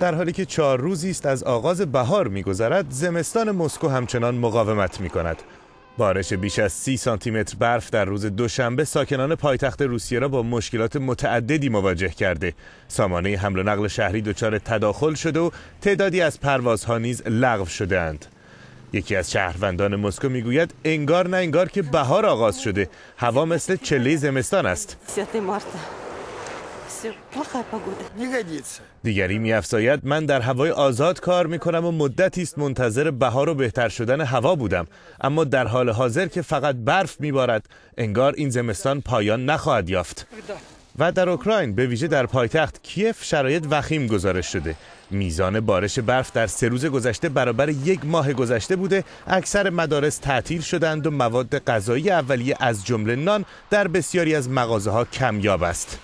در حالی که 4 روزی است از آغاز بهار می‌گذرد، زمستان مسکو همچنان مقاومت می‌کند. بارش بیش از 30 سانتیمتر برف در روز دوشنبه ساکنان پایتخت روسیه را با مشکلات متعددی مواجه کرده. سامانه حمل و نقل شهری دچار تداخل شده و تعدادی از پروازها نیز لغو شده‌اند. یکی از شهروندان مسکو میگوید انگار نه انگار که بهار آغاز شده، هوا مثل چله زمستان است. دیگری می‌افزاید من در هوای آزاد کار می‌کنم و مدتی است منتظر بهار و بهتر شدن هوا بودم، اما در حال حاضر که فقط برف می‌بارد انگار این زمستان پایان نخواهد یافت. و در اوکراین به ویژه در پایتخت کیف شرایط وخیم گزارش شده. میزان بارش برف در 3 روز گذشته برابر 1 ماه گذشته بوده. اکثر مدارس تعطیل شدند و مواد غذایی اولیه از جمله نان در بسیاری از مغازه‌ها کمیاب است.